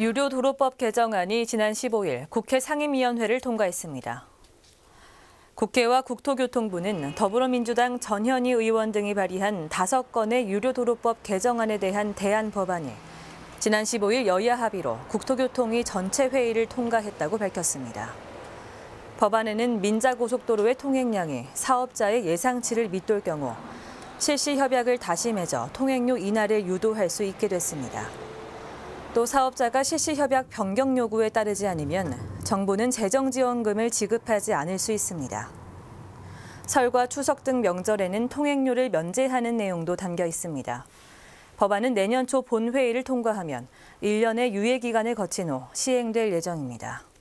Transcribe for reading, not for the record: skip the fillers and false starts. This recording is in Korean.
유료도로법 개정안이 지난 15일 국회 상임위원회를 통과했습니다. 국회와 국토교통부는 더불어민주당 전현희 의원 등이 발의한 5건의 유료도로법 개정안에 대한 대안 법안이 지난 15일 여야 합의로 국토교통위 전체 회의를 통과했다고 밝혔습니다. 법안에는 민자고속도로의 통행량이 사업자의 예상치를 밑돌 경우 실시 협약을 다시 맺어 통행료 인하를 유도할 수 있게 됐습니다. 또 사업자가 실시협약 변경 요구에 따르지 않으면 정부는 재정지원금을 지급하지 않을 수 있습니다. 설과 추석 등 명절에는 통행료를 면제하는 내용도 담겨 있습니다. 법안은 내년 초 본회의를 통과하면 1년의 유예기간을 거친 후 시행될 예정입니다.